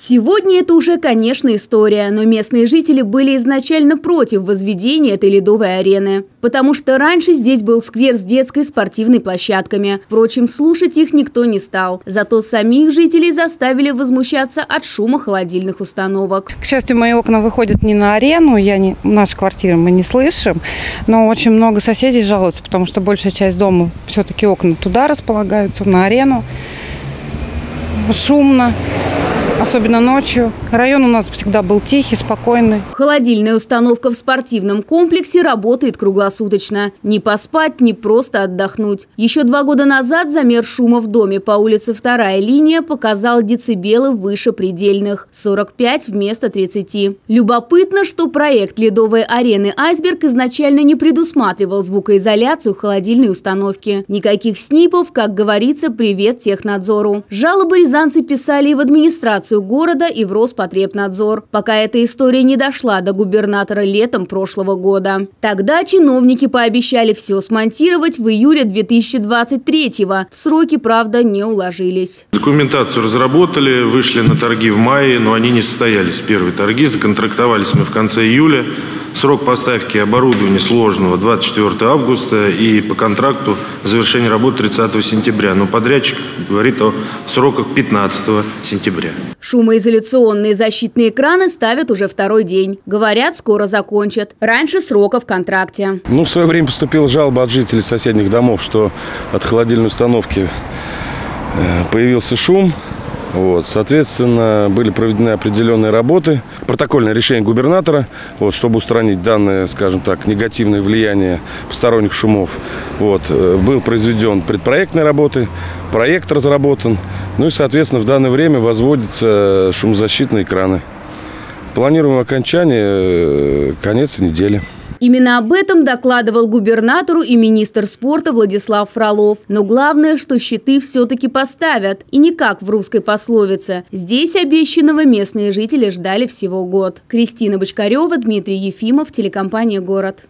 Сегодня это уже, конечно, история, но местные жители были изначально против возведения этой ледовой арены, потому что раньше здесь был сквер с детской спортивной площадками. Впрочем, слушать их никто не стал. Зато самих жителей заставили возмущаться от шума холодильных установок. К счастью, мои окна выходят не на арену, наши квартиры мы не слышим, но очень много соседей жалуются, потому что большая часть дома все-таки окна туда располагаются, на арену. Шумно. Особенно ночью. Район у нас всегда был тихий, спокойный. Холодильная установка в спортивном комплексе работает круглосуточно. Не поспать, не просто отдохнуть. Еще 2 года назад замер шума в доме по улице 2-я линия показал децибелы выше предельных – 45 вместо 30. Любопытно, что проект ледовой арены «Айсберг» изначально не предусматривал звукоизоляцию холодильной установки. Никаких снипов, как говорится, привет технадзору. Жалобы рязанцы писали и в администрацию города и в Роспотребнадзор, пока эта история не дошла до губернатора летом прошлого года. Тогда чиновники пообещали все смонтировать в июле 2023-го. В сроки, правда, не уложились. Документацию разработали, вышли на торги в мае, но они не состоялись. Первые торги законтрактовались мы в конце июля. Срок поставки оборудования сложного 24 августа и по контракту завершение работ 30 сентября. Но подрядчик говорит о сроках 15 сентября. Шумоизоляционные защитные экраны ставят уже 2-й день. Говорят, скоро закончат. Раньше срока в контракте. В свое время поступила жалоба от жителей соседних домов, что от холодильной установки появился шум. Соответственно, были проведены определенные работы, протокольное решение губернатора, чтобы устранить данное, скажем так, негативное влияние посторонних шумов. Был произведен предпроектные работы, проект разработан, и, соответственно, в данное время возводятся шумозащитные экраны. Планируем окончание конец недели. Именно об этом докладывал губернатору и министр спорта Владислав Фролов. Но главное, что щиты все-таки поставят. И не как в русской пословице. Здесь обещанного местные жители ждали всего год. Кристина Бочкарева, Дмитрий Ефимов, телекомпания «Город».